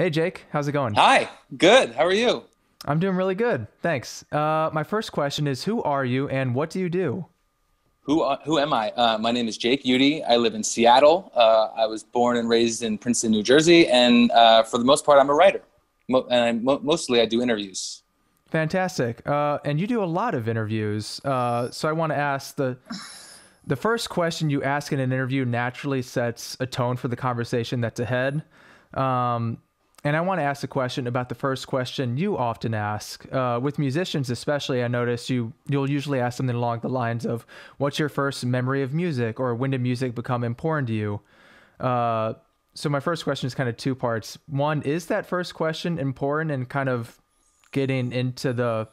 Hey, Jake. How's it going? Hi. Good. How are you? I'm doing really good. Thanks. My first question is, who are you and what do you do? Who am I? My name is Jake Uitti. I live in Seattle. I was born and raised in Princeton, New Jersey. And for the most part, I'm a writer. Mostly I do interviews. Fantastic. And you do a lot of interviews. So I want to ask the first question you ask in an interview naturally sets a tone for the conversation that's ahead. And I want to ask a question about the first question you often ask. With musicians especially, I notice you'll usually ask something along the lines of, what's your first memory of music, or when did music become important to you? So my first question is kind of two parts. One, is that first question important and kind of getting into the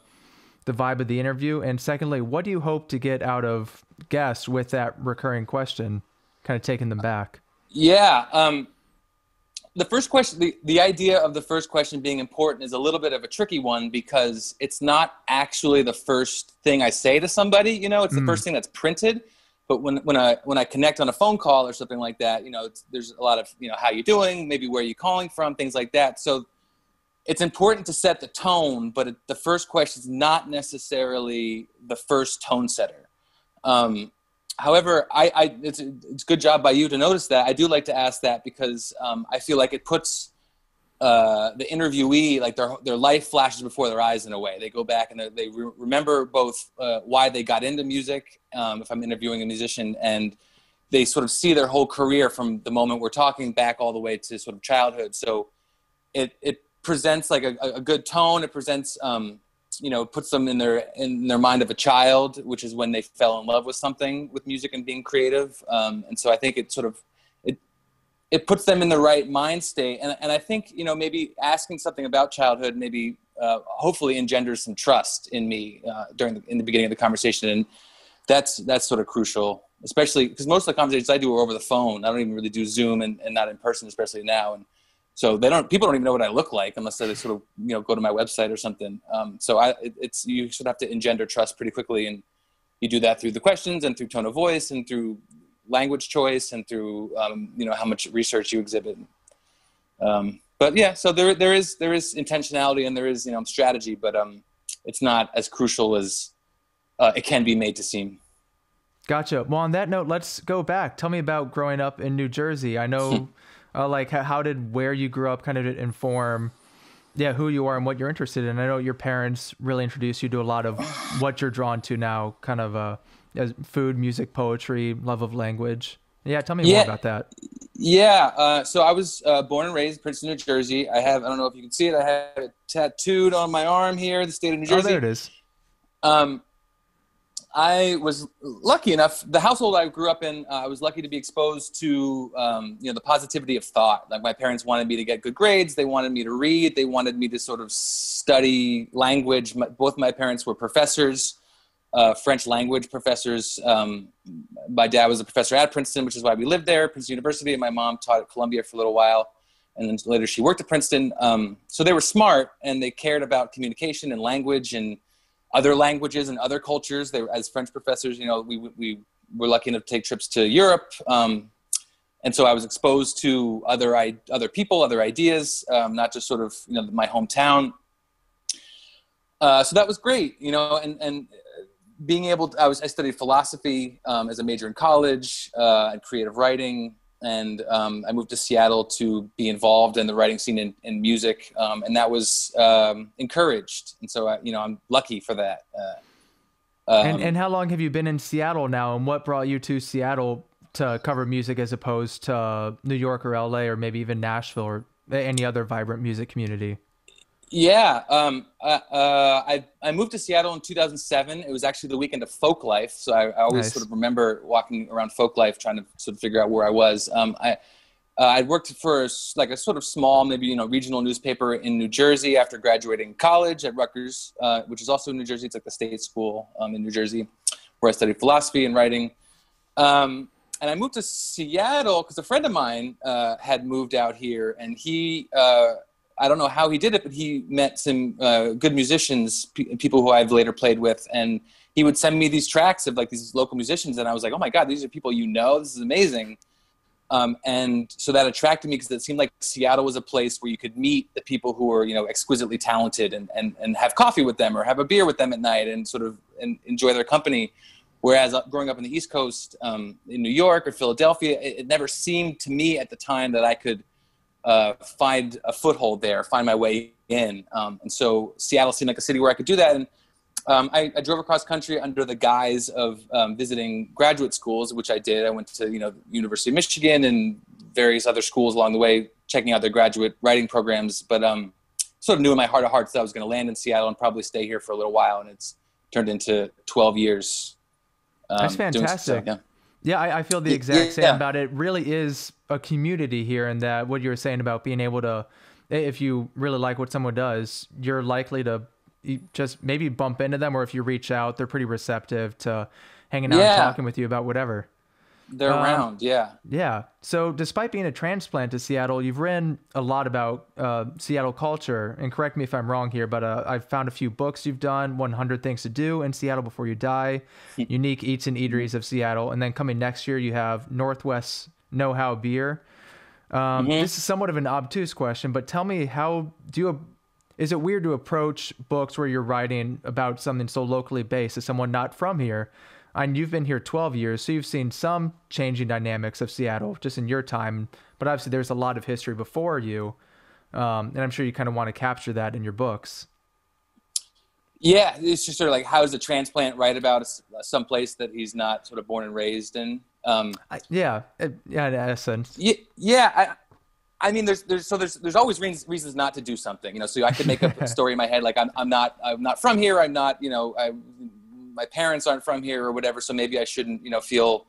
vibe of the interview? And secondly, what do you hope to get out of guests with that recurring question, kind of taking them back? Yeah. The first question, the idea of the first question being important is a little bit of a tricky one, because it's not actually the first thing I say to somebody, you know, it's the first thing that's printed. But when I connect on a phone call or something like that, you know, there's a lot of, you know, how you doing, maybe where are you calling from, things like that. So it's important to set the tone, but the first question is not necessarily the first tone setter. However, it's a good job by you to notice that. I do like to ask that because I feel like it puts the interviewee, like their life flashes before their eyes in a way. They go back and they remember both why they got into music, if I'm interviewing a musician, and they sort of see their whole career from the moment we're talking back all the way to sort of childhood. So it presents like a good tone. It presents... you know, puts them in their mind of a child, which is when they fell in love with something, with music and being creative. And so I think it sort of, it puts them in the right mind state. And I think, you know, maybe asking something about childhood, maybe hopefully engenders some trust in me in the beginning of the conversation. And that's sort of crucial, especially because most of the conversations I do are over the phone. I don't even really do Zoom and not in person, especially now. And so people don't even know what I look like unless they sort of, you know, go to my website or something. You should have to engender trust pretty quickly, and you do that through the questions and through tone of voice and through language choice and through you know, how much research you exhibit. But yeah, so there is intentionality and there is, you know, strategy, but it's not as crucial as it can be made to seem. Gotcha. Well, on that note, let's go back. Tell me about growing up in New Jersey. I know. Like how did where you grew up kind of inform, yeah, who you are and what you're interested in? I know your parents really introduced you to a lot of what you're drawn to now, kind of as food, music, poetry, love of language. Yeah, tell me more about that. Yeah, so I was born and raised in Princeton, New Jersey. I don't know if you can see it, I have it tattooed on my arm here, the state of New Jersey. Oh, there it is. I was lucky enough, the household I grew up in, I was lucky to be exposed to, you know, the positivity of thought. Like my parents wanted me to get good grades. They wanted me to read. They wanted me to sort of study language. Both my parents were professors, French language professors. My dad was a professor at Princeton, which is why we lived there, Princeton University. And my mom taught at Columbia for a little while. And then later she worked at Princeton. So they were smart and they cared about communication and language and other languages and other cultures. They were, as French professors, you know, we were lucky enough to take trips to Europe. And so I was exposed to other people, other ideas, not just sort of, you know, my hometown. So that was great, you know, and being able to, I studied philosophy as a major in college and creative writing. And I moved to Seattle to be involved in the writing scene in music, and that was encouraged. And so, you know, I'm lucky for that. And how long have you been in Seattle now, and what brought you to Seattle to cover music as opposed to New York or LA or maybe even Nashville or any other vibrant music community? Yeah, I moved to Seattle in 2007. It was actually the weekend of Folk Life, so I always sort of remember walking around Folk Life trying to sort of figure out where I was. I worked for like a sort of small, maybe, you know, regional newspaper in New Jersey after graduating college at Rutgers, which is also in New Jersey. It's like the state school in New Jersey, where I studied philosophy and writing. And I moved to Seattle because a friend of mine had moved out here, and he. I don't know how he did it, but he met some good musicians, people who I've later played with. And he would send me these tracks of like these local musicians. And I was like, oh my God, these are people, you know, this is amazing. And so that attracted me because it seemed like Seattle was a place where you could meet the people who were, you know, exquisitely talented and have coffee with them or have a beer with them at night and sort of and enjoy their company. Whereas growing up on the East Coast, in New York or Philadelphia, it never seemed to me at the time that I could find a foothold there, find my way in. And so Seattle seemed like a city where I could do that. And I drove across country under the guise of visiting graduate schools, which I did. I went to, you know, University of Michigan and various other schools along the way, checking out their graduate writing programs. But sort of knew in my heart of hearts that I was going to land in Seattle and probably stay here for a little while. And it's turned into 12 years. That's fantastic. Yeah, I feel the exact same about it. It really is a community here, and that what you were saying about being able to, if you really like what someone does, you're likely to just maybe bump into them, or if you reach out, they're pretty receptive to hanging out and talking with you about whatever. They're around, yeah. So despite being a transplant to Seattle, you've written a lot about Seattle culture, and correct me if I'm wrong here, but I've found a few books you've done, 100 Things to Do in Seattle Before You Die, Unique Eats and Eateries of Seattle, and then coming next year, you have Northwest Know-How Beer. This is somewhat of an obtuse question, but tell me, how do you... Is it weird to approach books where you're writing about something so locally based as someone not from here? And you've been here 12 years, so you've seen some changing dynamics of Seattle just in your time. But obviously there's a lot of history before you. And I'm sure you kind of want to capture that in your books. Yeah, it's just sort of like, how does a transplant write about some place that he's not sort of born and raised in? In essence. I mean, there's always reasons not to do something, you know. So I could make up a story in my head, like I'm not from here. I'm not, you know, my parents aren't from here or whatever. So maybe I shouldn't, you know, feel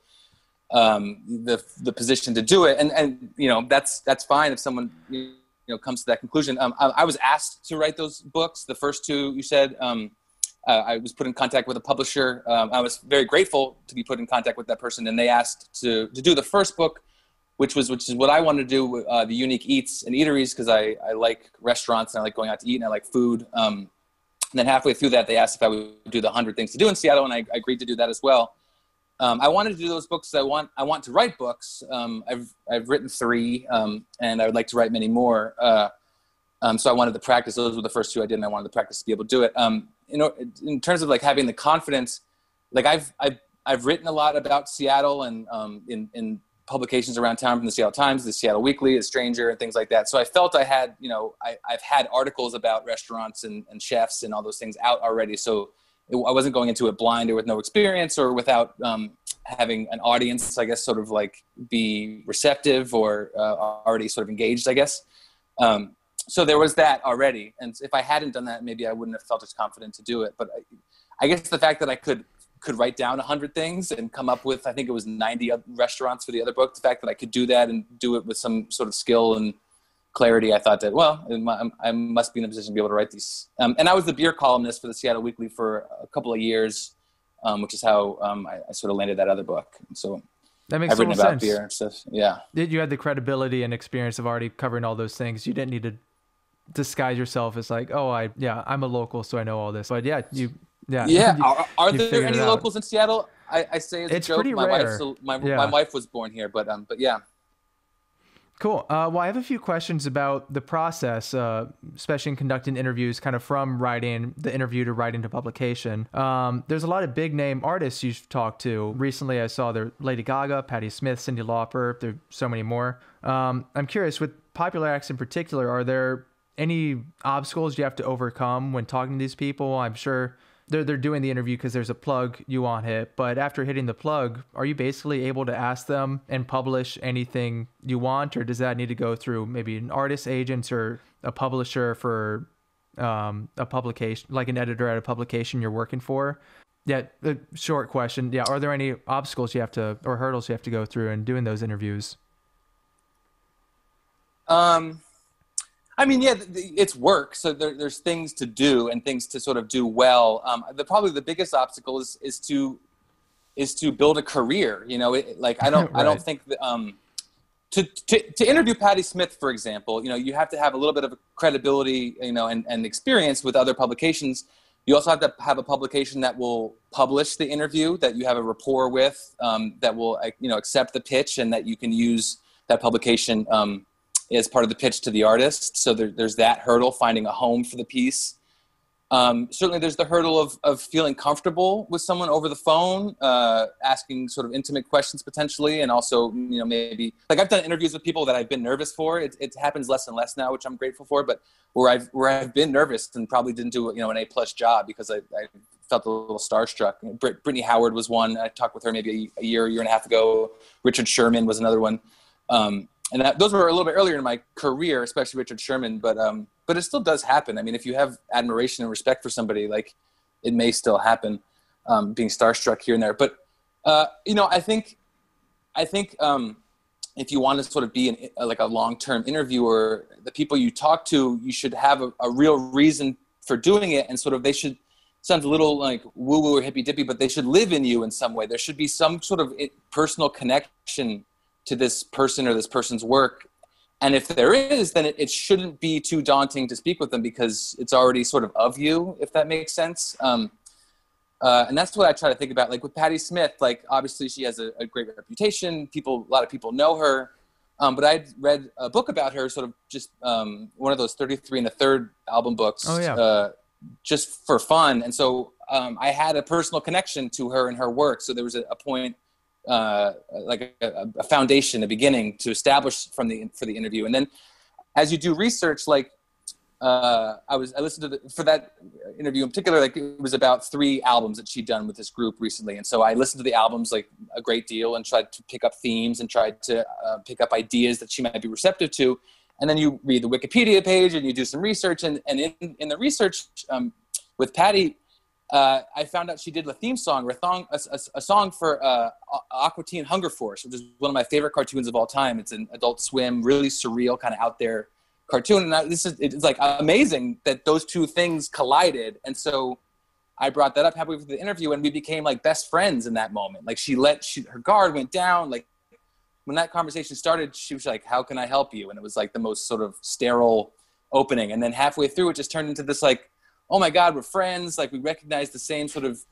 the position to do it. And you know, that's fine if someone, you know, comes to that conclusion. I was asked to write those books. The first two you said, I was put in contact with a publisher. I was very grateful to be put in contact with that person, and they asked to do the first book, which is what I wanted to do, the Unique Eats and Eateries, because I like restaurants and I like going out to eat and I like food. And then halfway through that, they asked if I would do the 100 Things to Do in Seattle, and I agreed to do that as well. I wanted to do those books. I want to write books. I've written three, and I would like to write many more. So I wanted to practice. Those were the first two I did, and I wanted to practice to be able to do it. In terms of like having the confidence, like I've written a lot about Seattle and in publications around town, from the Seattle Times, the Seattle Weekly, The Stranger, and things like that. So I felt I had, you know, I've had articles about restaurants and chefs and all those things out already. So I wasn't going into it blind or with no experience or without having an audience, I guess, sort of like be receptive or already sort of engaged, I guess. So there was that already. And if I hadn't done that, maybe I wouldn't have felt as confident to do it. But I guess the fact that I could write down 100 things and come up with, I think it was 90 restaurants for the other book. The fact that I could do that and do it with some sort of skill and clarity, I thought that, well, I must be in a position to be able to write these. And I was the beer columnist for the Seattle Weekly for a couple of years, which is how I sort of landed that other book. And so that makes I've written about sense. Beer and stuff. Yeah. You had the credibility and experience of already covering all those things. You didn't need to disguise yourself as like, I'm a local, so I know all this. But are there any locals in Seattle? I say it's a joke. Pretty rare. My wife was born here, but yeah. Cool. Well, I have a few questions about the process, especially in conducting interviews, kind of from writing the interview to writing to publication. There's a lot of big name artists you've talked to. Recently, I saw Lady Gaga, Patti Smith, Cindy Lauper. There's so many more. I'm curious, with popular acts in particular, are there any obstacles you have to overcome when talking to these people? I'm sure they're doing the interview because there's a plug you want hit, but after hitting the plug, are you basically able to ask them and publish anything you want, or does that need to go through maybe an artist agent or a publisher for a publication, like an editor at a publication you're working for? A short question. Are there any obstacles you have to, or hurdles you have to go through in doing those interviews? I mean, it's work. So there's things to do and things to sort of do well. Probably the biggest obstacle is to build a career. You know, I don't think that, to interview Patti Smith, for example, you know, you have to have a little bit of credibility, you know, and experience with other publications. You also have to have a publication that will publish the interview, that you have a rapport with, that will accept the pitch, and that you can use that publication as part of the pitch to the artist. So there's that hurdle, finding a home for the piece. Certainly there's the hurdle of feeling comfortable with someone over the phone, asking sort of intimate questions potentially. And also, you know, maybe like I've done interviews with people that I've been nervous for. It happens less and less now, which I'm grateful for, but where I've been nervous and probably didn't do, you know, an A+ job because I felt a little starstruck. Brittany Howard was one. I talked with her maybe a year and a half ago. Richard Sherman was another one. And those were a little bit earlier in my career, especially Richard Sherman, but it still does happen. I mean, if you have admiration and respect for somebody, like it may still happen, being starstruck here and there. But, you know, I think if you want to sort of be like a long-term interviewer, the people you talk to, you should have a real reason for doing it. And sort of, they should, sounds a little like woo-woo or hippy-dippy, but they should live in you in some way. There should be some sort of personal connection to this person or this person's work. And if there is, then it shouldn't be too daunting to speak with them because it's already sort of you, if that makes sense. And that's what I try to think about. Like with Patti Smith, like obviously she has a great reputation. A lot of people know her. But I'd read a book about her, sort of just one of those 33 and a third album books, just for fun. And so I had a personal connection to her and her work. So there was a point, like a foundation, a beginning to establish for the interview. And then as you do research, like I listened to for that interview in particular, like it was about 3 albums that she'd done with this group recently. And so I listened to the albums like a great deal and tried to pick up themes and tried to pick up ideas that she might be receptive to. And then you read the Wikipedia page and you do some research. And in the research with Patti, I found out she did a theme song, a song for Aqua Teen Hunger Force, which is one of my favorite cartoons of all time. It's an Adult Swim, really surreal, kind of out there cartoon. And it's like amazing that those two things collided. And so I brought that up halfway through the interview and we became like best friends in that moment. Like her guard went down. Like when that conversation started, she was like, "How can I help you?" And it was like the most sort of sterile opening. And then halfway through, it just turned into this like, "Oh my God, we're friends. Like we recognize the same sort of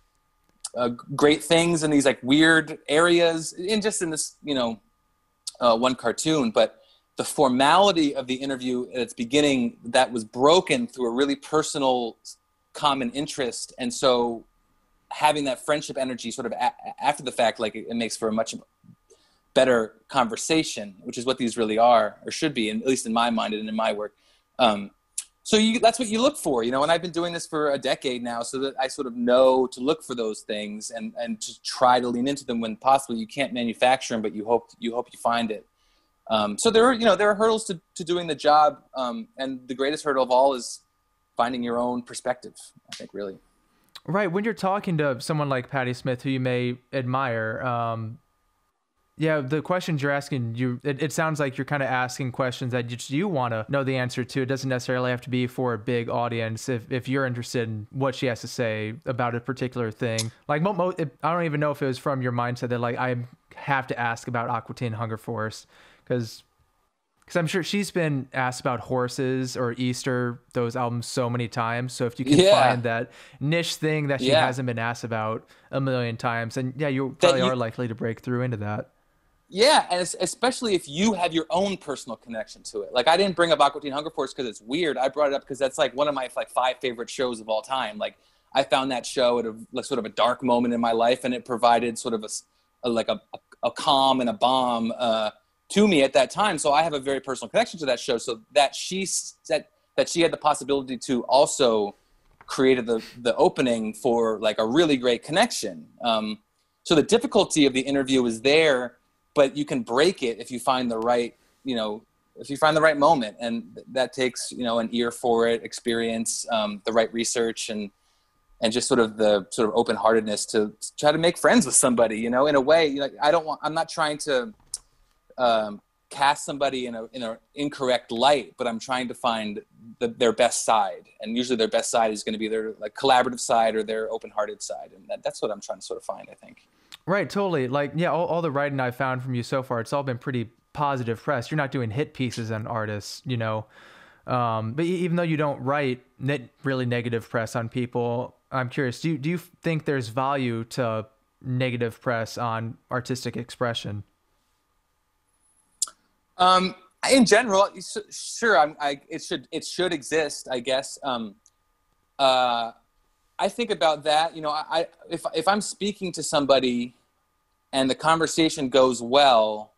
great things in these like weird areas," and just in this, you know, one cartoon. But the formality of the interview at its beginning, that was broken through a really personal common interest. And so having that friendship energy sort of after the fact, like it makes for a much better conversation, which is what these really are or should be, and at least in my mind and in my work. So that's what you look for, you know, and I've been doing this for a decade now, so that I sort of know to look for those things and to try to lean into them when possible. You can't manufacture them, but you hope you find it. So there are hurdles to doing the job. And the greatest hurdle of all is finding your own perspective, I think, really. Right. When you're talking to someone like Patti Smith, who you may admire, the questions you're asking, it sounds like you're kind of asking questions that you want to know the answer to. It doesn't necessarily have to be for a big audience. If you're interested in what she has to say about a particular thing, like I don't even know if it was from your mindset that like, I have to ask about Aqua Teen Hunger Force because I'm sure she's been asked about Horses or Easter, those albums, so many times. So if you can find that niche thing that she hasn't been asked about a million times, and you probably are likely to break through into that. Yeah, and especially if you have your own personal connection to it. Like I didn't bring up Aqua Teen Hunger Force because it's weird. I brought it up because that's like one of my like 5 favorite shows of all time. Like I found that show at a like sort of a dark moment in my life, and it provided sort of a calm and a bomb to me at that time. So I have a very personal connection to that show. So that she said that she had the possibility to also create the opening for like a really great connection. So the difficulty of the interview is there. But you can break it if you find the right, you know, if you find the right moment, and that takes, you know, an ear for it, experience, the right research, and just sort of the sort of open-heartedness to try to make friends with somebody, you know, in a way. You know, I'm not trying to cast somebody in an incorrect light, but I'm trying to find their best side, and usually their best side is going to be their like collaborative side or their open-hearted side, and that's what I'm trying to sort of find, I think. Right, totally. Like, yeah, all the writing I've found from you so far, it's all been pretty positive press. You're not doing hit pieces on artists, you know. But even though you don't write really negative press on people, I'm curious, do you think there's value to negative press on artistic expression? In general, sure. It should exist, I guess. I think about that. You know, if I'm speaking to somebody, and the conversation goes well,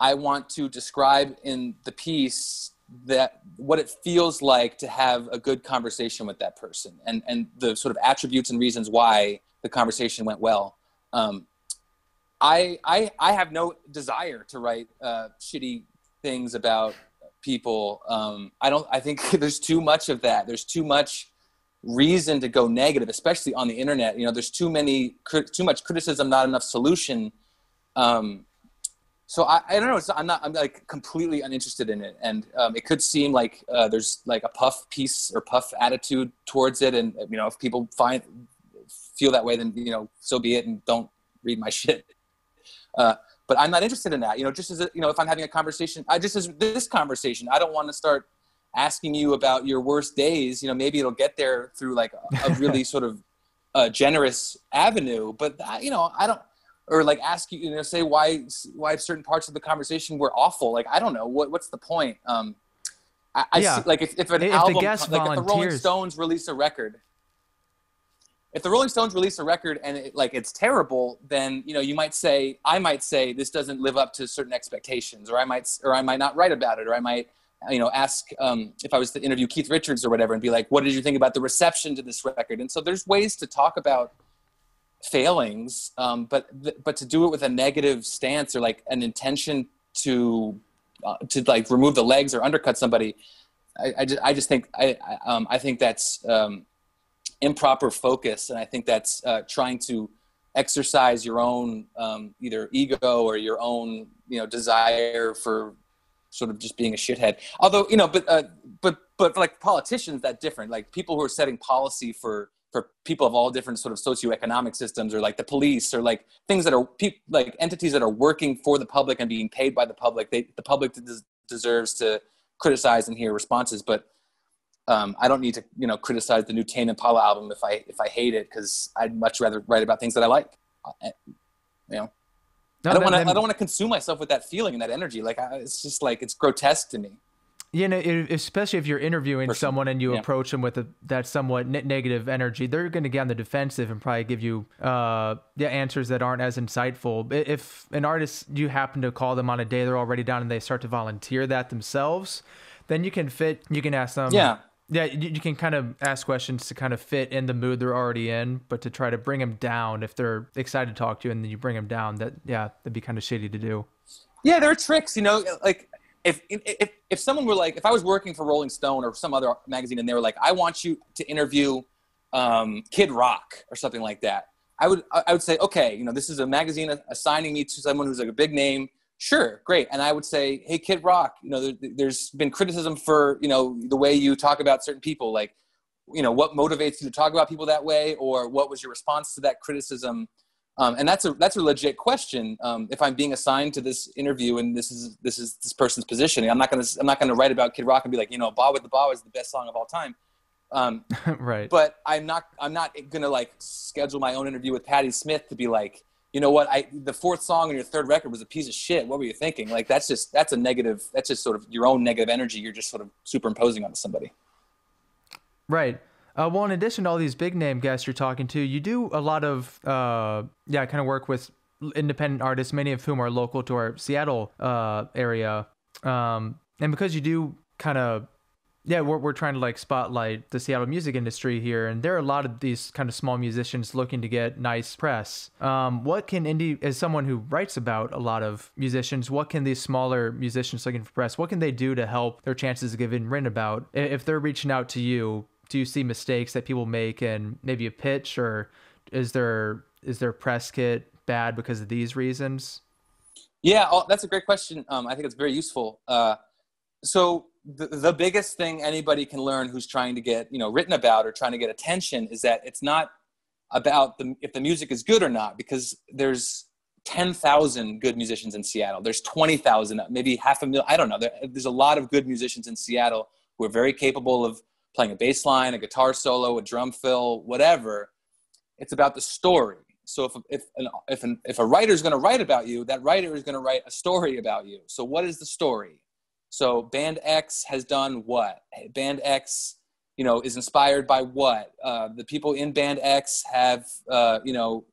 I want to describe in the piece that what it feels like to have a good conversation with that person, and the sort of attributes and reasons why the conversation went well. I have no desire to write shitty things about people. I think there's too much of that. There's too much reason to go negative, especially on the internet. You know, there's too much criticism, not enough solution. So I don't know. I'm like completely uninterested in it, and it could seem like there's like a puff piece or puff attitude towards it. And you know, if people feel that way, then you know, so be it, and don't read my shit. But I'm not interested in that. You know, just as if I'm having a conversation, this conversation, I don't want to start asking you about your worst days. You know, maybe it'll get there through like a really sort of generous avenue. But you know, I don't. Or like ask you, you know, say why certain parts of the conversation were awful. Like I don't know what's the point. I see, like if the Rolling Stones release a record, and it, like it's terrible, then you know I might say this doesn't live up to certain expectations, or I might not write about it, or I might ask if I was to interview Keith Richards or whatever and be like, what did you think about the reception to this record? And so there's ways to talk about failings, but to do it with a negative stance or like an intention to like remove the legs or undercut somebody, I think that's improper focus, and I think that's trying to exercise your own either ego or your own desire for sort of just being a shithead. Although but like politicians, that's different. Like people who are setting policy for people of all different sort of socioeconomic systems, or like the police, or like things that are like entities that are working for the public and being paid by the public. The public deserves to criticize and hear responses, but I don't need to, criticize the new Tame Impala album if I hate it, because I'd much rather write about things that I like. I don't want to consume myself with that feeling and that energy. Like it's just like it's grotesque to me. You know, especially if you're interviewing someone and you approach them with that somewhat negative energy, they're going to get on the defensive and probably give you answers that aren't as insightful. If an artist, you happen to call them on a day they're already down and they start to volunteer that themselves, then you can ask them. Yeah, you can kind of ask questions to kind of fit in the mood they're already in, but to try to bring them down. If they're excited to talk to you and then you bring them down, that'd be kind of shitty to do. Yeah, there are tricks, like... If someone were like, if I was working for Rolling Stone or some other magazine and they were like, I want you to interview Kid Rock or something like that, I would say, okay, this is a magazine assigning me to someone who's like a big name. Sure, great. And I would say, hey, Kid Rock, there's been criticism for, the way you talk about certain people, like, what motivates you to talk about people that way, or what was your response to that criticism? And that's a legit question. If I'm being assigned to this interview and this is this person's positioning, I'm not gonna write about Kid Rock and be like, "Ba with the Ba is the best song of all time." Right. But I'm not gonna like schedule my own interview with Patti Smith to be like, the fourth song on your third record was a piece of shit. What were you thinking? Like that's a negative. That's just sort of your own negative energy. You're just sort of superimposing onto somebody. Right. Well, in addition to all these big name guests you're talking to, you do a lot of, kind of work with independent artists, many of whom are local to our Seattle area. And because you do kind of, we're trying to like spotlight the Seattle music industry here. And there are a lot of these kind of small musicians looking to get nice press. As someone who writes about a lot of musicians, what can these smaller musicians looking for press, what can they do to help their chances of getting written about? If they're reaching out to you, do you see mistakes that people make and maybe a pitch, or is their press kit bad because of these reasons? Yeah, that's a great question. I think it's very useful. So the biggest thing anybody can learn who's trying to get, written about or trying to get attention is that it's not about if the music is good or not, because there's 10,000 good musicians in Seattle. There's 20,000, maybe half a million. I don't know. There's a lot of good musicians in Seattle who are very capable of playing a bass line, a guitar solo, a drum fill, whatever. It's about the story. So if a writer is going to write about you, that writer is going to write a story about you. So what is the story? So band X has done what? Band X, you know, is inspired by what? The people in band X have, you know,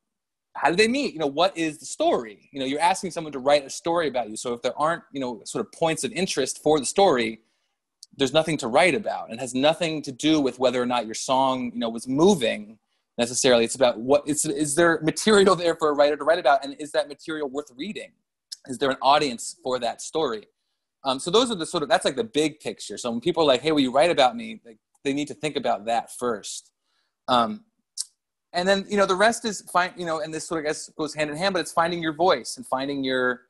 how did they meet? You know, what is the story? You know, you're asking someone to write a story about you. So if there aren't, you know, sort of points of interest for the story, there's nothing to write about. It has nothing to do with whether or not your song, you know, was moving necessarily. It's about what, is there material there for a writer to write about? And is that material worth reading? Is there an audience for that story? So those are the sort of, that's like the big picture. So when people are like, hey, will you write about me? Like, they need to think about that first. And then, you know, the rest is fine, you know, and this sort of, I guess, goes hand in hand, but it's finding your voice and finding your,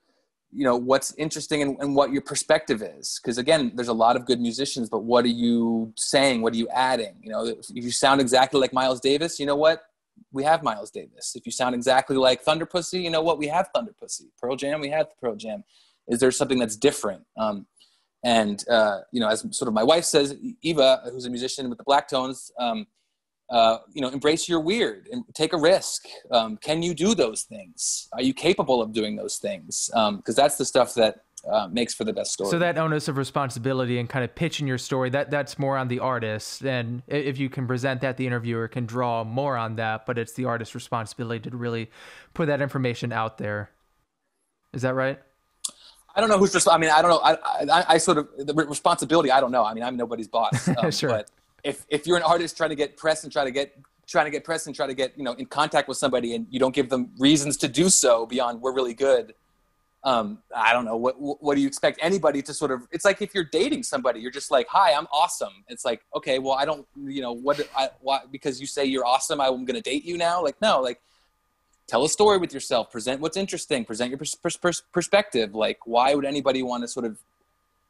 you know, what's interesting and what your perspective is. Because again, there's a lot of good musicians, but what are you saying? What are you adding? You know, if you sound exactly like Miles Davis, you know what? We have Miles Davis. If you sound exactly like Thunder Pussy, you know what? We have Thunder Pussy. Pearl Jam, we have Pearl Jam. Is there something that's different? You know, as sort of my wife says, Eva, who's a musician with the Black Tones, you know, embrace your weird and take a risk. Can you do those things? Are you capable of doing those things? Because that's the stuff that makes for the best story. So that onus of responsibility and kind of pitching your story, that's more on the artist. And if you can present that, the interviewer can draw more on that, but it's the artist's responsibility to really put that information out there. Is that right? I don't know who's responsible. I mean, I don't know. I sort of, the responsibility, I don't know. I mean, I'm nobody's boss. Sure. But if you're an artist trying to get press and trying to get, you know, in contact with somebody and you don't give them reasons to do so beyond we're really good. I don't know. What do you expect anybody to sort of, it's like if you're dating somebody, you're just like, hi, I'm awesome. It's like, okay, well, I don't, you know, why, because you say you're awesome, I'm going to date you now. Like, no, like, tell a story with yourself, present what's interesting, present your perspective. Like, why would anybody want to sort of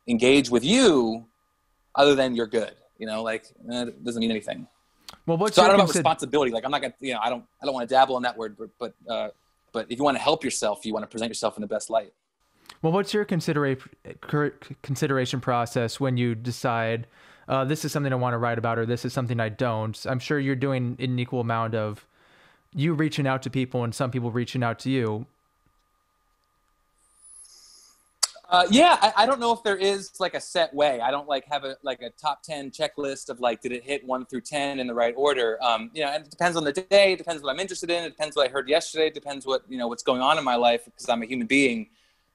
engage with you other than you're good? You know, like, it doesn't mean anything. Well, I don't know about responsibility. Like, I'm not gonna, you know, I don't want to dabble in that word, but if you want to help yourself, you want to present yourself in the best light. Well, what's your consideration process when you decide this is something I want to write about, or this is something I don't? I'm sure you're doing an equal amount of you reaching out to people and some people reaching out to you. Yeah. I don't know if there is like a set way. I don't like have a top 10 checklist of like, did it hit 1 through 10 in the right order? You know, and it depends on the day. It depends what I'm interested in. It depends what I heard yesterday. It depends what, you know, what's going on in my life, because I'm a human being.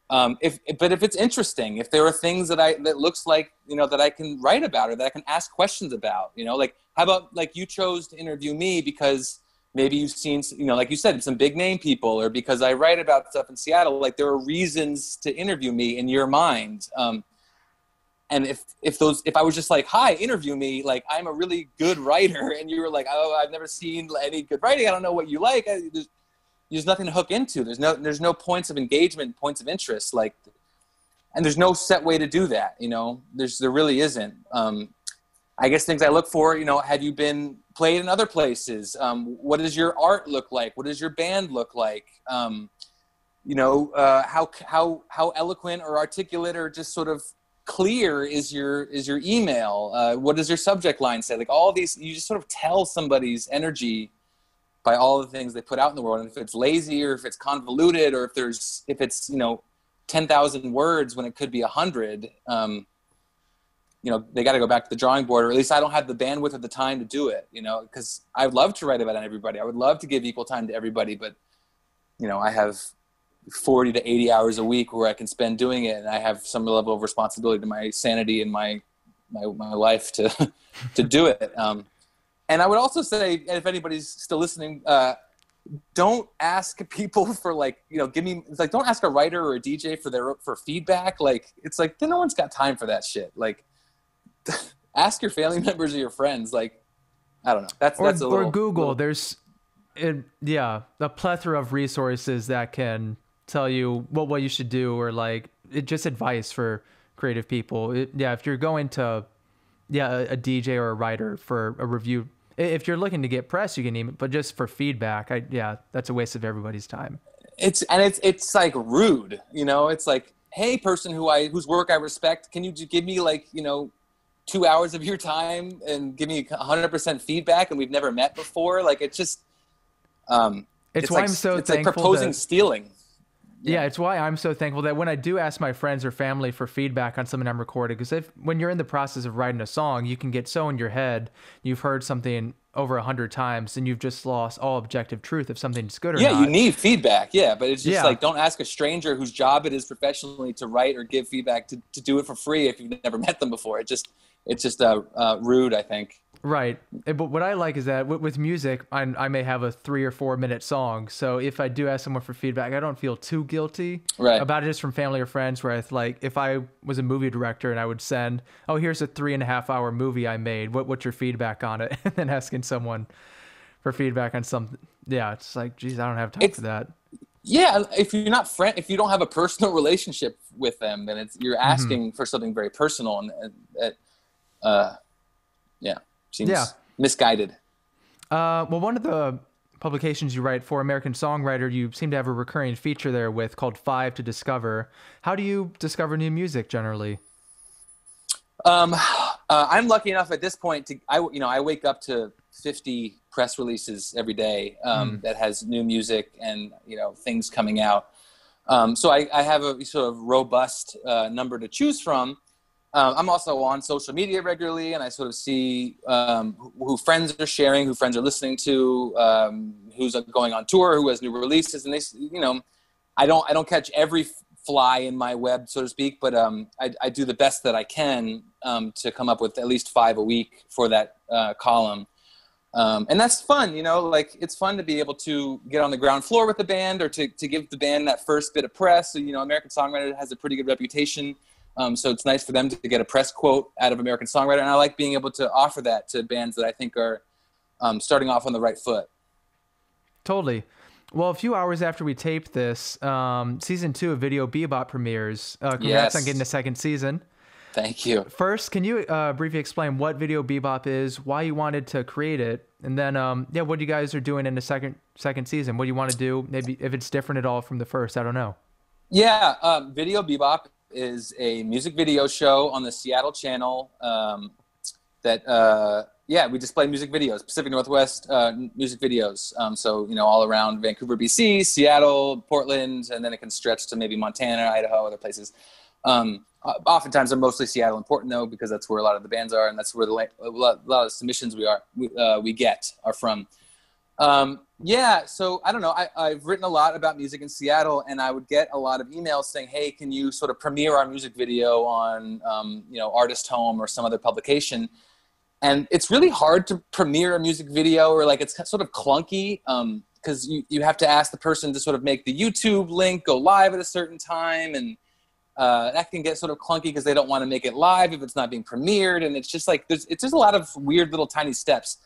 But if it's interesting, if there are things that looks like, you know, that I can write about or that I can ask questions about, you know, like, how about like you chose to interview me because maybe you've seen, you know, like you said, some big name people, or because I write about stuff in Seattle, like there are reasons to interview me in your mind. And if I was just like, hi, interview me, like I'm a really good writer, and you were like, oh, I've never seen any good writing, I don't know what you like. There's nothing to hook into. There's no points of engagement, points of interest, like, and there's no set way to do that. You know, there really isn't. I guess things I look for, you know, have you been played in other places? What does your art look like? What does your band look like? You know, how eloquent or articulate or just sort of clear is your email? What does your subject line say? Like all these, you just sort of tell somebody's energy by all the things they put out in the world. And if it's lazy or if it's convoluted or if it's, you know, 10,000 words when it could be 100, you know, they got to go back to the drawing board, or at least I don't have the bandwidth or the time to do it, you know, because I would love to write about everybody. I would love to give equal time to everybody, but, you know, I have 40 to 80 hours a week where I can spend doing it, and I have some level of responsibility to my sanity and my life to do it. And I would also say, if anybody's still listening, don't ask people for like, you know, don't ask a writer or a DJ for feedback. Like, it's like, no one's got time for that shit. Like, ask your family members or your friends, like, I don't know. That's a little... Or Google, a plethora of resources that can tell you what you should do, or like, just advice for creative people. If you're going to, a DJ or a writer for a review, if you're looking to get press, you can email, but just for feedback, that's a waste of everybody's time. It's like rude, you know, it's like, hey, person whose work I respect, can you give me like, you know, 2 hours of your time and give me 100% feedback, and we've never met before? Like, it's just, It's why like, I'm so it's thankful. It's like proposing stealing. Yeah, it's why I'm so thankful that when I do ask my friends or family for feedback on something I'm recording, because when you're in the process of writing a song, you can get so in your head, you've heard something over 100 times and you've just lost all objective truth if something's good or not. Yeah, you need feedback. Yeah, but it's just like, don't ask a stranger whose job it is professionally to write or give feedback to do it for free if you've never met them before. It's just rude, I think. Right. But what I like is that with music, I may have a 3 or 4 minute song. So if I do ask someone for feedback, I don't feel too guilty about it. Just from family or friends, where it's like, if I was a movie director and I would send, oh, here's a 3.5 hour movie I made. What's your feedback on it? And then asking someone for feedback on something. Yeah. It's like, geez, I don't have time for that. Yeah, if you don't have a personal relationship with them, then you're asking for something very personal, and seems misguided. Well, one of the publications you write for, American Songwriter, you seem to have a recurring feature there with called Five to Discover. How do you discover new music generally? I'm lucky enough at this point I wake up to 50 press releases every day that has new music and, things coming out. So I have a sort of robust number to choose from. I'm also on social media regularly, and I sort of see who friends are sharing, who friends are listening to, who's going on tour, who has new releases, and I don't catch every fly in my web, so to speak, but I do the best that I can to come up with at least 5 a week for that column, and that's fun. It's fun to be able to get on the ground floor with the band, or to give the band that first bit of press. So, American Songwriter has a pretty good reputation. So it's nice for them to get a press quote out of American Songwriter. And I like being able to offer that to bands that I think are starting off on the right foot. Totally. Well, a few hours after we taped this, season 2 of Video Bebop premieres. Congrats on getting a second season. Thank you. First, can you briefly explain what Video Bebop is, why you wanted to create it, and then what you guys are doing in the second season? What do you want to do? Maybe if it's different at all from the first, I don't know. Yeah, Video Bebop is a music video show on the Seattle Channel we display music videos, Pacific Northwest music videos. All around Vancouver, BC, Seattle, Portland, and then it can stretch to maybe Montana, Idaho, other places. Oftentimes they're mostly Seattle and Portland, though, because that's where a lot of the bands are, and that's where a lot of submissions we get are from. So I don't know. I've written a lot about music in Seattle, and I would get a lot of emails saying, hey, can you sort of premiere our music video on, Artist Home or some other publication? And it's really hard to premiere a music video, or it's sort of clunky. Cause you have to ask the person to sort of make the YouTube link go live at a certain time. And, that can get sort of clunky cause they don't want to make it live if it's not being premiered. And it's just like, it's just a lot of weird little tiny steps.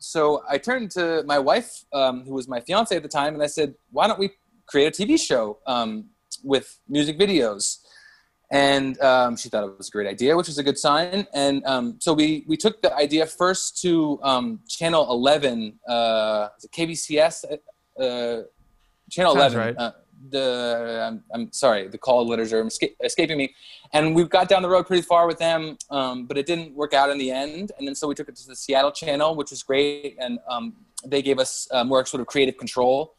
So I turned to my wife, who was my fiance at the time, and I said, why don't we create a TV show with music videos? And she thought it was a great idea, which was a good sign. And so we took the idea first to Channel 11, KBCS, Channel 11. Right. I'm sorry, the call letters are escaping me. And we got down the road pretty far with them, but it didn't work out in the end. And then so we took it to the Seattle Channel, which was great. And they gave us more sort of creative control.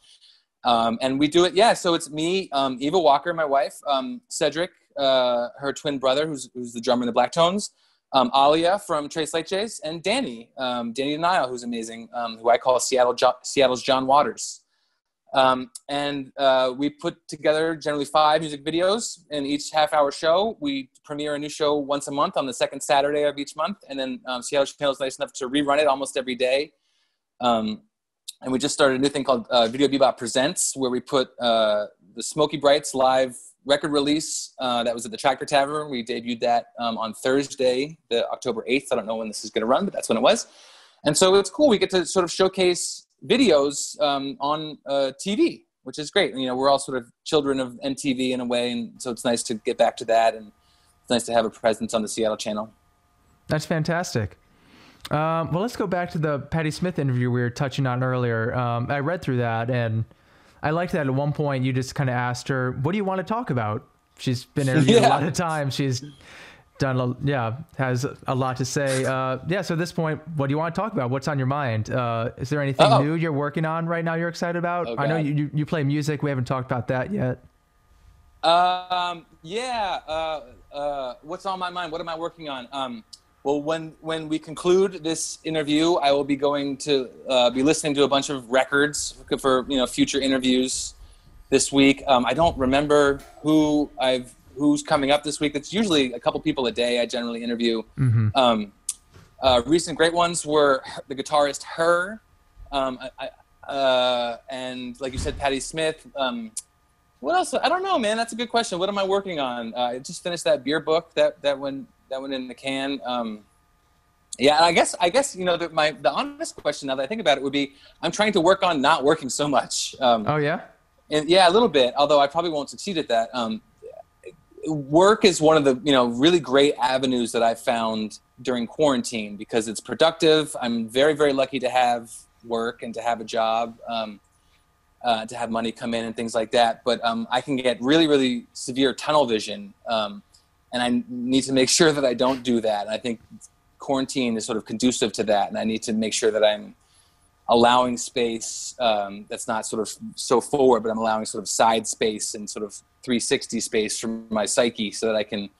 And we do it, so it's me, Eva Walker, my wife, Cedric, her twin brother, who's the drummer in the Black Tones, Alia from Tres Leches, and Danny Denio, who's amazing, who I call Seattle's John Waters. We put together generally 5 music videos in each half-hour show. We premiere a new show once a month on the second Saturday of each month, and then Seattle Channel is nice enough to rerun it almost every day. And we just started a new thing called Video Bebop Presents, where we put the Smokey Brights live record release that was at the Tractor Tavern. We debuted that on Thursday, October 8th. I don't know when this is going to run, but that's when it was. And so it's cool. We get to sort of showcase videos on TV, which is great. We're all sort of children of MTV in a way, and so it's nice to get back to that, and it's nice to have a presence on the Seattle Channel. That's fantastic. Well, let's go back to the Patti Smith interview we were touching on earlier. I read through that, and I liked that at one point you just kind of asked her, what do you want to talk about? She's been interviewed a lot of times. She's has a lot to say. So at this point, what do you want to talk about? What's on your mind? Is there anything new you're working on right now you're excited about? I know you play music. We haven't talked about that yet. What's on my mind? What am I working on? Well, when we conclude this interview, I will be going to be listening to a bunch of records for future interviews this week. I don't remember who's coming up this week. It's usually a couple people a day I generally interview. Mm-hmm. Recent great ones were the guitarist Her, and like you said, Patti Smith. What else? I don't know, man. That's a good question. What am I working on? I just finished that beer book that went in the can. And I guess the honest question now that I think about it would be, I'm trying to work on not working so much. A little bit. Although I probably won't succeed at that. Work is one of the really great avenues that I found during quarantine because it's productive. I'm very, very lucky to have work and to have a job, to have money come in and things like that. But I can get really, really severe tunnel vision, and I need to make sure that I don't do that. And I think quarantine is sort of conducive to that, and I need to make sure that I'm allowing space that's not sort of so forward, but I'm allowing sort of side space and sort of 360 space from my psyche so that I can,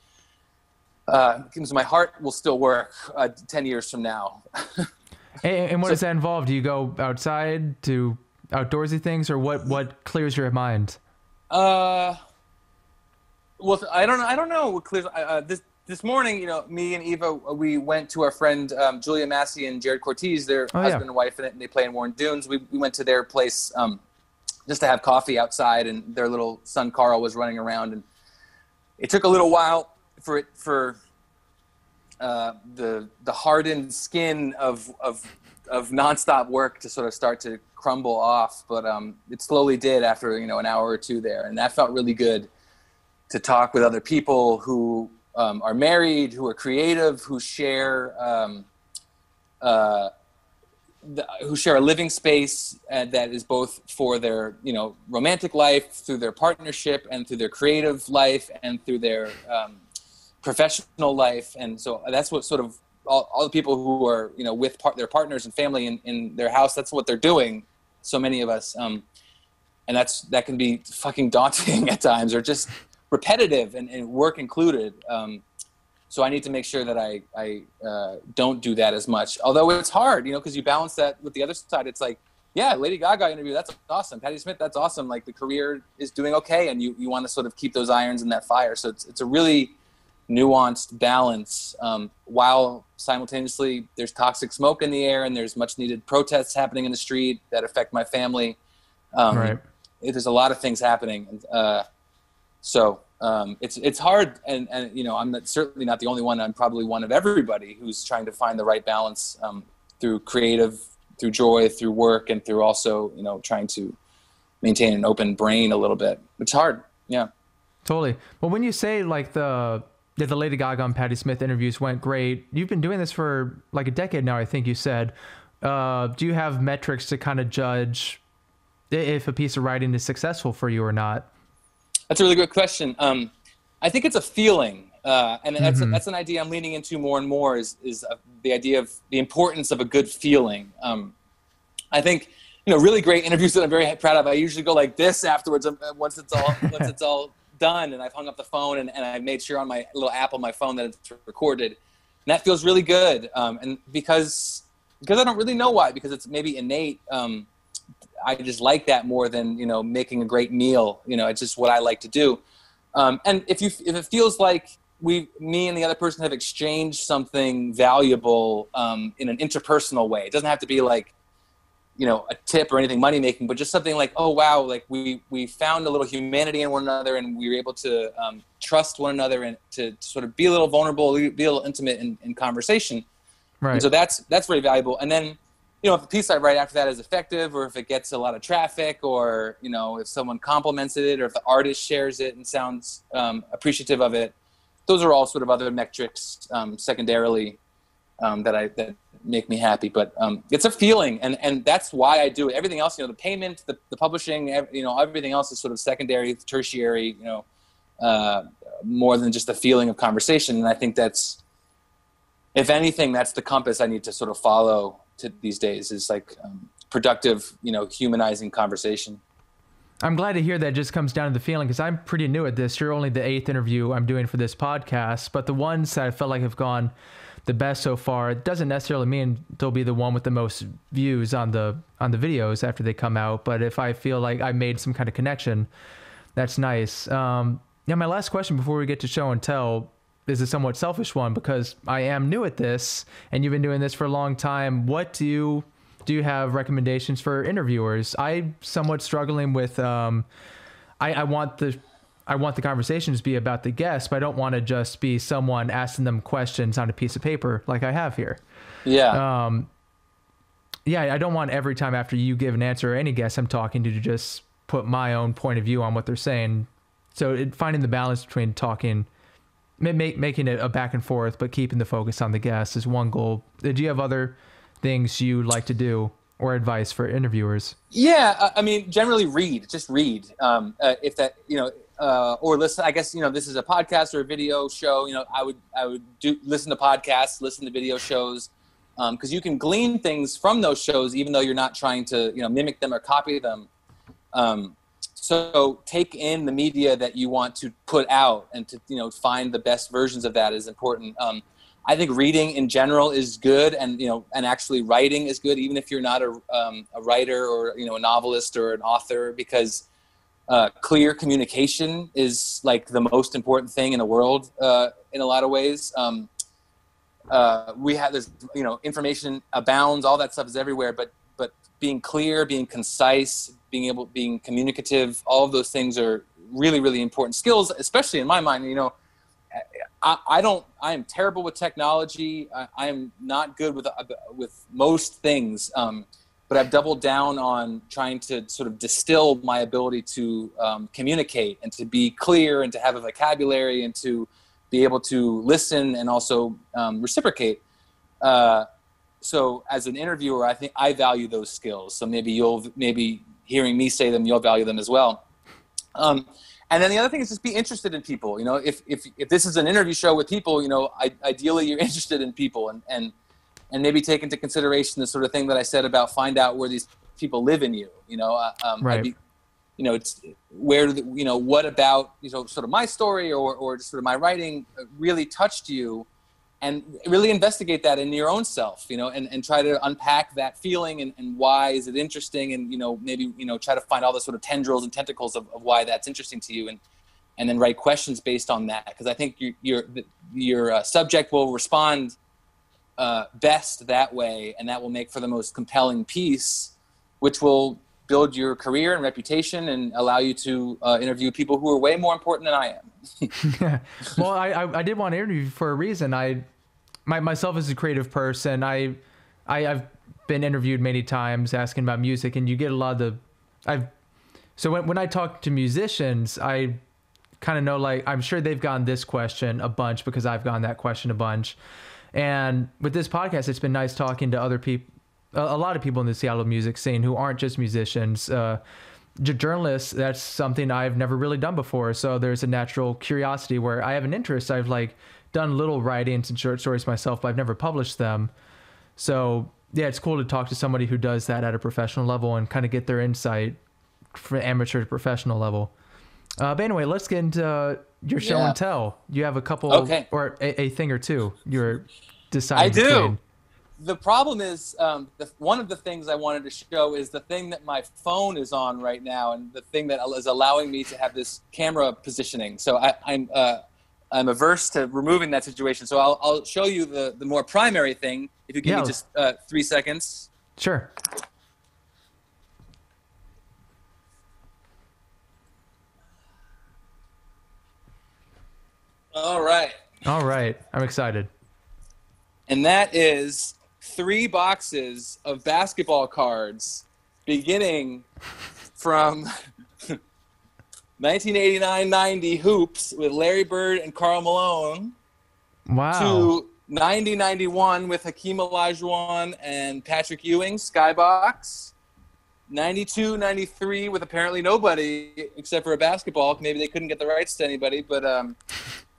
because my heart will still work 10 years from now. And what does that involve? Do you go outside to outdoorsy things, or what clears your mind? I don't know what clears. This morning, me and Eva, we went to our friend Julia Massey and Jared Cortez, their husband and wife, and they play in Warren Dunes. We went to their place just to have coffee outside, and their little son Carl was running around. And it took a little while for the hardened skin of nonstop work to sort of start to crumble off, but it slowly did after an hour or two there, and that felt really good to talk with other people who are married, who are creative, who share a living space that is both for their romantic life through their partnership and through their creative life and through their professional life. And so that's what sort of all the people who are with their partners and family in their house, that's what they're doing, so many of us, and that can be fucking daunting at times, or just repetitive and work included. So I need to make sure that I don't do that as much. Although it's hard, because you balance that with the other side. It's like, Lady Gaga interview, that's awesome. Patti Smith, that's awesome. Like, the career is doing okay, and you want to sort of keep those irons in that fire. So it's a really nuanced balance, while simultaneously there's toxic smoke in the air and there's much needed protests happening in the street that affect my family. Right. There's a lot of things happening. So it's hard, and I'm certainly not the only one. I'm probably one of everybody who's trying to find the right balance through creative, through joy, through work, and through also trying to maintain an open brain a little bit. It's hard, yeah. Totally. Well, when you say like the Lady Gaga and Patti Smith interviews went great, you've been doing this for like a decade now, I think you said. Do you have metrics to kind of judge if a piece of writing is successful for you or not? That's a really good question. I think it's a feeling, and that's an idea I'm leaning into more and more. Is the idea of the importance of a good feeling. I think really great interviews that I'm very proud of, I usually go like this afterwards. Once it's all done, and I've hung up the phone, and I've made sure on my little app on my phone that it's recorded, and that feels really good. And because I don't really know why, because it's maybe innate. I just like that more than, making a great meal. It's just what I like to do. And if it feels like me and the other person have exchanged something valuable in an interpersonal way, it doesn't have to be like, a tip or anything money-making, but just something like, oh, wow, like we found a little humanity in one another, and we were able to trust one another and to sort of be a little vulnerable, be a little intimate in conversation. Right. And so that's very valuable. And then, if the piece I write after that is effective, or if it gets a lot of traffic, or, if someone compliments it, or if the artist shares it and sounds appreciative of it, those are all sort of other metrics secondarily that make me happy. But it's a feeling, and that's why I do it. Everything else, the payment, the publishing, everything else is sort of secondary, tertiary, more than just the feeling of conversation. And I think that's, if anything, that's the compass I need to sort of follow to these days, is like productive, you know, humanizing conversation. I'm glad to hear that it just comes down to the feeling, because I'm pretty new at this. You're only the 8th interview I'm doing for this podcast, but the ones that I felt like have gone the best so far, it doesn't necessarily mean they'll be the one with the most views on the videos after they come out. But if I feel like I made some kind of connection, that's nice. Now, my last question before we get to show and tell is a somewhat selfish one, because I am new at this and you've been doing this for a long time. What do you have recommendations for interviewers? I'm somewhat struggling with, I want the conversations to be about the guest, but I don't want to just be someone asking them questions on a piece of paper like I have here. Yeah. Yeah, I don't want every time after you give an answer or any guest I'm talking to just put my own point of view on what they're saying. So finding the balance between talking, making it a back and forth, but keeping the focus on the guest is one goal. Do you have other things you like to do or advice for interviewers? Yeah. I mean, generally read, if that, you know, or listen, I guess, you know, this is a podcast or a video show, you know, I would listen to podcasts, listen to video shows, because you can glean things from those shows, even though you're not trying to, you know, mimic them or copy them. So take in the media that you want to put out, and to, you know, find the best versions of that is important. I think reading in general is good, and, you know, and actually writing is good, even if you're not a writer or, you know, a novelist or an author, because clear communication is like the most important thing in the world in a lot of ways. We have this, you know, information abounds, all that stuff is everywhere, but being clear, being concise, being communicative, all of those things are really, really important skills, especially in my mind. You know, I am terrible with technology. I am not good with most things. But I've doubled down on trying to sort of distill my ability to communicate and to be clear and to have a vocabulary and to be able to listen and also reciprocate. So as an interviewer, I think I value those skills. So maybe hearing me say them, you'll value them as well. And then the other thing is just be interested in people. You know, if this is an interview show with people, you know, ideally you're interested in people, and maybe take into consideration the sort of thing that I said about find out where these people live in you. You know, right. You know, it's where you know what about, you know, sort of my story or just sort of my writing really touched you, and really investigate that in your own self. You know, and try to unpack that feeling and why is it interesting, and, you know, maybe, you know, try to find all the sort of tendrils and tentacles of why that's interesting to you, and then write questions based on that, because I think your subject will respond best that way, and that will make for the most compelling piece, which will build your career and reputation and allow you to interview people who are way more important than I am. Well, I did want to interview for a reason. Myself as a creative person, I've been interviewed many times asking about music, and you get a lot of when I talk to musicians, I kind of know, like, I'm sure they've gotten this question a bunch because I've gotten that question a bunch. And with this podcast, it's been nice talking to other people, a lot of people in the Seattle music scene who aren't just musicians, journalists. That's something I've never really done before. So there's a natural curiosity where I have an interest. I've like done little writings and short stories myself, but I've never published them. So yeah, it's cool to talk to somebody who does that at a professional level and kind of get their insight from amateur to professional level. But anyway, let's get into your show and tell. You have a couple or a thing or two you're deciding. I do. Between. The problem is, one of the things I wanted to show is the thing that my phone is on right now, and the thing that is allowing me to have this camera positioning. So I'm averse to removing that situation. So I'll show you the more primary thing if you give me just 3 seconds. Sure. All right. I'm excited. And that is 3 boxes of basketball cards beginning from 1989-90 hoops with Larry Bird and Karl Malone. Wow. To 90-91 with Hakeem Olajuwon and Patrick Ewing, Skybox. 92, 93 with apparently nobody except for a basketball. Maybe they couldn't get the rights to anybody, but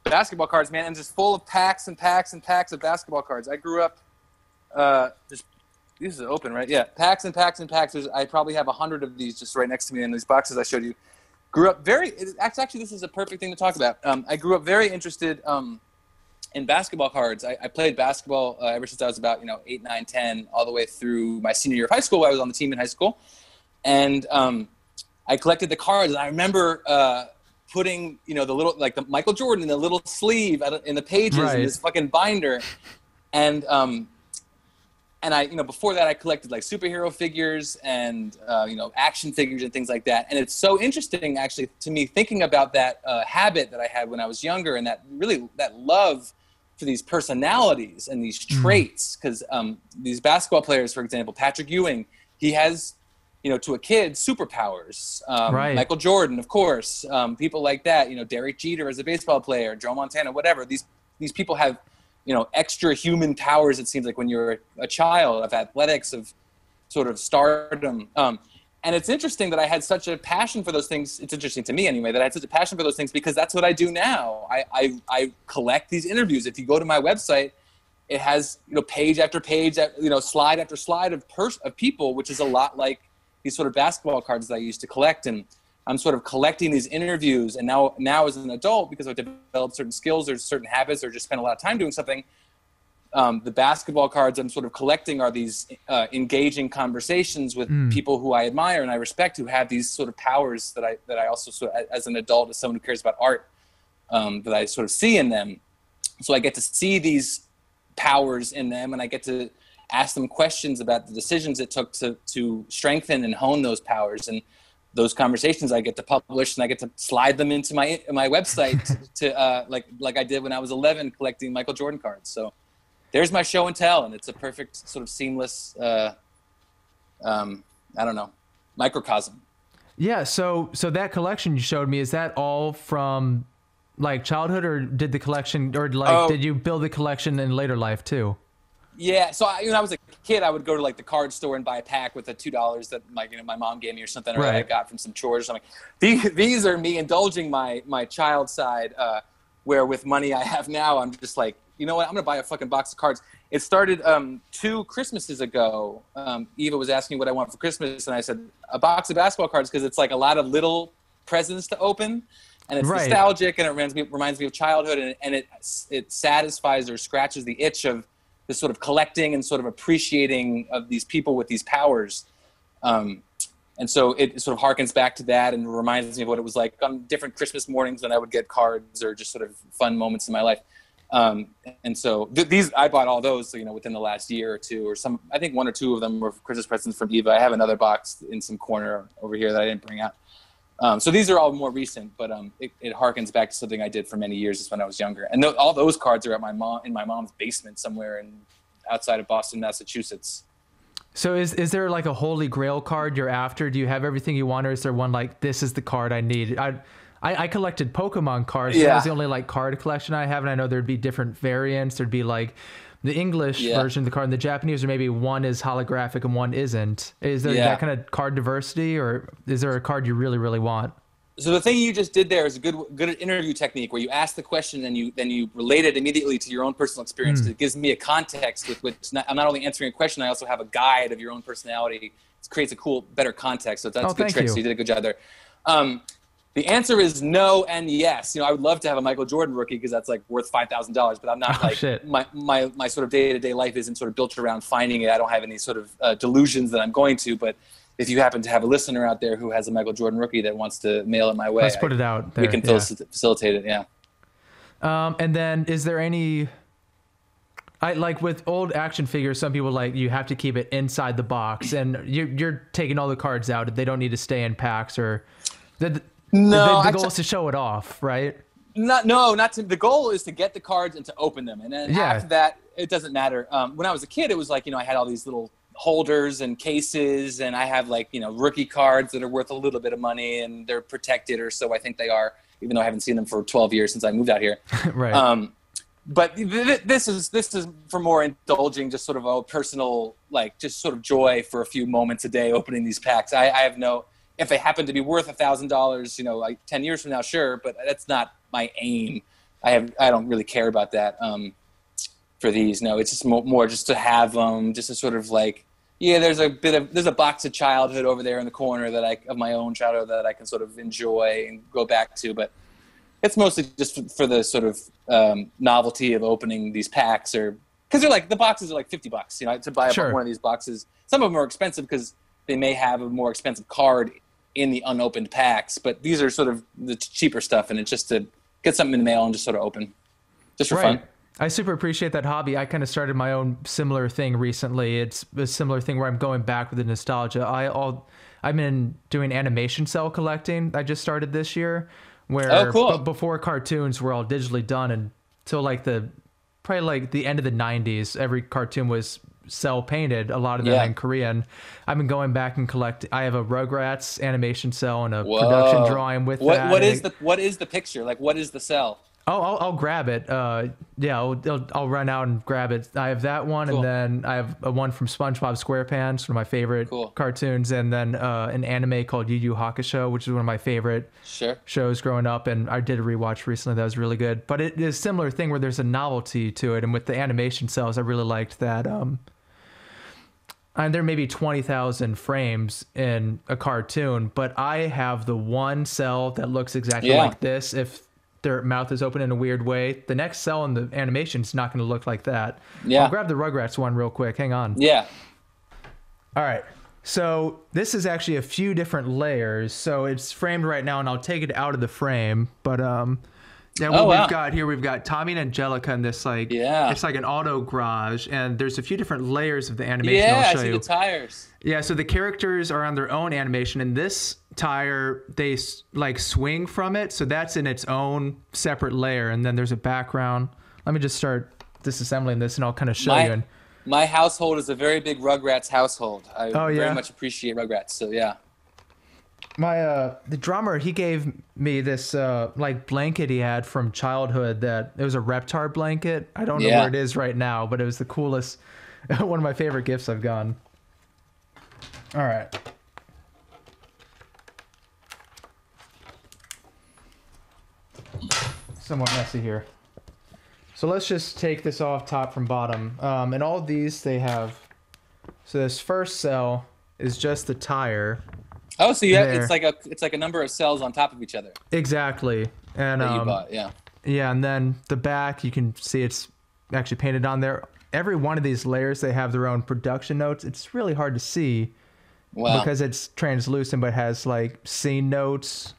basketball cards, man, and just full of packs and packs and packs of basketball cards. I grew up just – these are open, right? Yeah, packs and packs and packs. I probably have 100 of these just right next to me in these boxes I showed you. Grew up very – actually, this is a perfect thing to talk about. I grew up very interested in basketball cards. I played basketball ever since I was about, 8, 9, 10, all the way through my senior year of high school. I was on the team in high school. And I collected the cards. And I remember putting, the little, like the Michael Jordan in the little sleeve in the pages in this fucking binder. And I, before that I collected like superhero figures and, action figures and things like that. And it's so interesting actually to me thinking about that habit that I had when I was younger and that really, that love for these personalities and these traits. Because these basketball players, for example, Patrick Ewing, he has, to a kid, superpowers. Michael Jordan, of course, people like that, Derek Jeter as a baseball player, Joe Montana, whatever. These people have, extra human powers, it seems like, when you're a child, of athletics, of sort of stardom. And it's interesting that I had such a passion for those things. It's interesting to me anyway, that I had such a passion for those things because that's what I do now. I collect these interviews. If you go to my website, it has, page after page, slide after slide of people, which is a lot like these sort of basketball cards that I used to collect. And I'm sort of collecting these interviews. And now as an adult, because I've developed certain skills or certain habits or just spent a lot of time doing something, the basketball cards I'm sort of collecting are these engaging conversations with people who I admire and I respect, who have these sort of powers that I also sort of, as an adult, as someone who cares about art, that I sort of see in them. So I get to see these powers in them and I get to ask them questions about the decisions it took to strengthen and hone those powers. And those conversations I get to publish and I get to slide them into my website like I did when I was 11 collecting Michael Jordan cards. So there's my show and tell, and it's a perfect sort of seamless, microcosm. Yeah. So that collection you showed me, is that all from like childhood, or did the collection, or like, did you build the collection in later life too? Yeah, so when I was a kid, I would go to like the card store and buy a pack with the $2 that my mom gave me or something, or I got from some chores or something. These are me indulging my child side, where with money I have now, I'm just like, you know what, I'm gonna buy a fucking box of cards. It started 2 Christmases ago. Eva was asking me what I want for Christmas, and I said a box of basketball cards because it's like a lot of little presents to open. And it's nostalgic, and it reminds me of childhood, and it satisfies or scratches the itch of this sort of collecting and sort of appreciating of these people with these powers. And so it sort of harkens back to that and reminds me of what it was like on different Christmas mornings when I would get cards or just sort of fun moments in my life. And so these, I bought all those, within the last year or two, or I think 1 or 2 of them were Christmas presents from Eva. I have another box in some corner over here that I didn't bring out. So these are all more recent, but it harkens back to something I did for many years when I was younger. And all those cards are at my mom's basement somewhere outside of Boston, Massachusetts. So is there like a holy grail card you're after? Do you have everything you want, or is there one like, this is the card I need? I collected Pokemon cards. Yeah. That was the only like card collection I have, and I know there'd be different variants. There'd be like the English version of the card and the Japanese, or maybe one is holographic and one isn't. Is there that kind of card diversity, or is there a card you really, really want? So the thing you just did there is a good interview technique where you ask the question and you relate it immediately to your own personal experience. It gives me a context with which I'm not only answering a question, I also have a guide of your own personality. It creates a better context. So that's a good trick. So you did a good job there. The answer is no and yes. I would love to have a Michael Jordan rookie because that's like worth $5,000, but I'm not my sort of day-to-day life isn't sort of built around finding it. I don't have any sort of delusions that I'm going to, but if you happen to have a listener out there who has a Michael Jordan rookie that wants to mail it my way, let's put it out there. We can facilitate it, yeah. And then is there any... like with old action figures, some people you have to keep it inside the box, and you're taking all the cards out. They don't need to stay in packs or... No, the goal is to show it off, right? The goal is to get the cards and to open them, and then after that, it doesn't matter. When I was a kid, it was like I had all these little holders and cases, and I have rookie cards that are worth a little bit of money, and they're protected, or so I think they are, even though I haven't seen them for 12 years since I moved out here. But this is for more indulging, just sort of a personal, like, just sort of joy for a few moments a day opening these packs. I have no, if they happen to be worth $1,000, you know, like 10 years from now, sure, but that's not my aim. I don't really care about that for these. No, it's just more just to have them, just to sort of like, yeah, there's a box of childhood over there in the corner that of my own childhood that I can sort of enjoy and go back to, but it's mostly just for the sort of novelty of opening these packs, or because they're like, the boxes are like $50, you know, to buy one of these boxes. Some of them are expensive because they may have a more expensive card in the unopened packs, but these are sort of the cheaper stuff, and it's just to get something in the mail and just sort of open, just for fun. I super appreciate that hobby. I kind of started my own similar thing recently. It's a similar thing where I'm going back with the nostalgia. I'm in doing animation cell collecting. I just started this year. Where before cartoons were all digitally done, and till like the end of the 90s, every cartoon was cell painted, a lot of them in Korean. I've been going back and collecting. I have a Rugrats animation cell and a production drawing with that. What is the picture? Like, what is the cell? Oh, I'll grab it. I'll run out and grab it. I have that one, and then I have one from SpongeBob SquarePants, one of my favorite cartoons, and then an anime called Yu Yu Hakusho, which is one of my favorite shows growing up, and I did a rewatch recently. That was really good. But it is a similar thing where there's a novelty to it, and with the animation cells, I really liked that. And there may be 20,000 frames in a cartoon, but I have the one cell that looks exactly like this. If their mouth is open in a weird way, the next cell in the animation is not going to look like that. Yeah. I'll grab the Rugrats one real quick. Hang on. Yeah. All right. So this is actually a few different layers. So it's framed right now, and I'll take it out of the frame. But we've got here, we've got Tommy and Angelica in this, like, it's like an auto garage, and there's a few different layers of the animation. Yeah, I'll show you. The tires. Yeah, so the characters are on their own animation, and this tire, they like swing from it, so that's in its own separate layer, and then there's a background. Let me just start disassembling this, and I'll kind of show you. My household is a very big Rugrats household. I very much appreciate Rugrats, so yeah. My the drummer, he gave me this like blanket he had from childhood that it was a Reptar blanket. I don't know where it is right now, but it was the coolest, one of my favorite gifts I've gotten. All right. Somewhat messy here. So let's just take this off top from bottom. And all these they have. So this first cell is just the tire. Oh, so you have, it's like a number of cells on top of each other. Exactly. And that you bought, yeah, and then the back, you can see it's actually painted on there. Every one of these layers, they have their own production notes. It's really hard to see because it's translucent, but it has like scene notes.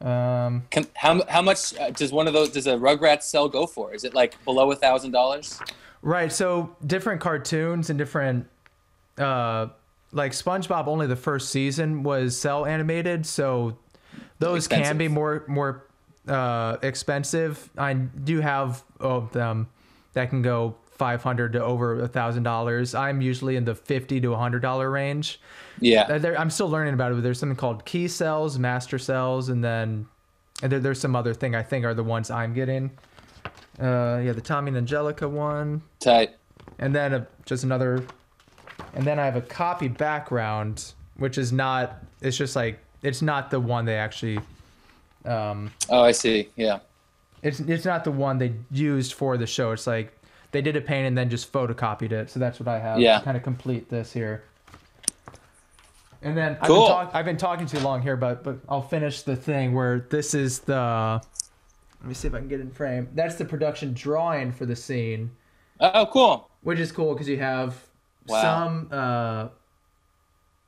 How much does one of those, does a Rugrats cell go for? Is it like below $1,000? Right. So different cartoons and different, like SpongeBob, only the first season was cell animated. So those expensive. Can be more expensive. I do have of them that can go $500 to over $1,000. I'm usually in the $50 to $100 range. Yeah. I'm still learning about it, but there's something called key cells, master cells, and then there's some other thing I think are the ones I'm getting. The Tommy and Angelica one. Tight. And then just another, and then I have a copy background, which is not, it's just like, it's not the one they actually. Oh, I see. Yeah. It's not the one they used for the show. It's like, they did a paint and then just photocopied it. So that's what I have to kind of complete this here. And then I've been talking too long here, but I'll finish the thing where this is the, let me see if I can get in frame. That's the production drawing for the scene. Oh, cool. Which is cool because you have some,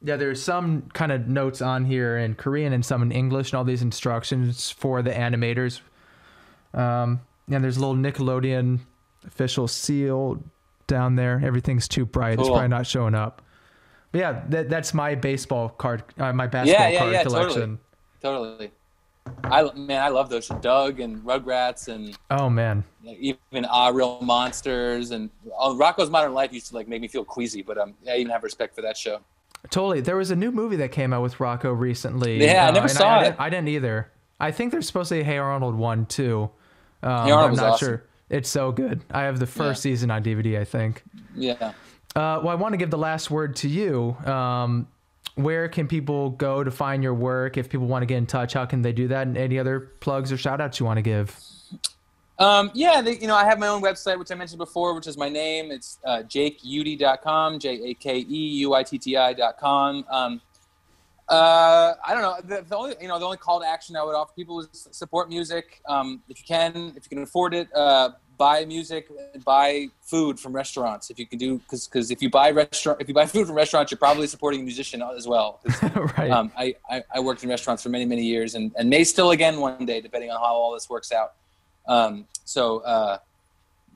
there's some kind of notes on here in Korean and some in English and all these instructions for the animators. And there's a little Nickelodeon official seal down there. Everything's too bright. Cool. It's probably not showing up. But yeah, that's my baseball card, my basketball card collection. Totally. I love those. Doug and Rugrats and even Real Monsters and Rocko's Modern Life used to like make me feel queasy, but I even have respect for that show. Totally. There was a new movie that came out with Rocko recently. Yeah, I never saw it. I didn't either. I think there's supposed to be a Hey Arnold one too. Hey Arnold was awesome. Sure. It's so good. I have the first season on DVD, I think. Yeah. Well, I want to give the last word to you. Where can people go to find your work? If people want to get in touch, how can they do that? And any other plugs or shout outs you want to give? Yeah, I have my own website, which I mentioned before, which is my name. It's jakeuitti.com, jakeuitti.com. I don't know. The only call to action I would offer people is support music. If you can afford it, buy music, buy food from restaurants. If you can do, because if you buy food from restaurants, you're probably supporting a musician as well. Right. I worked in restaurants for many, many years and may still again one day, depending on how all this works out. So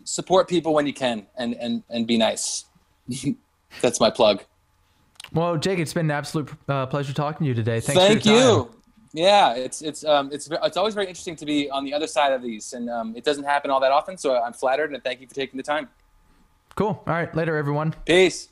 support people when you can and be nice. That's my plug. Well, Jake, it's been an absolute pleasure talking to you today. Thank you. Yeah, it's always very interesting to be on the other side of these, and it doesn't happen all that often. So I'm flattered, and thank you for taking the time. Cool. All right. Later, everyone. Peace.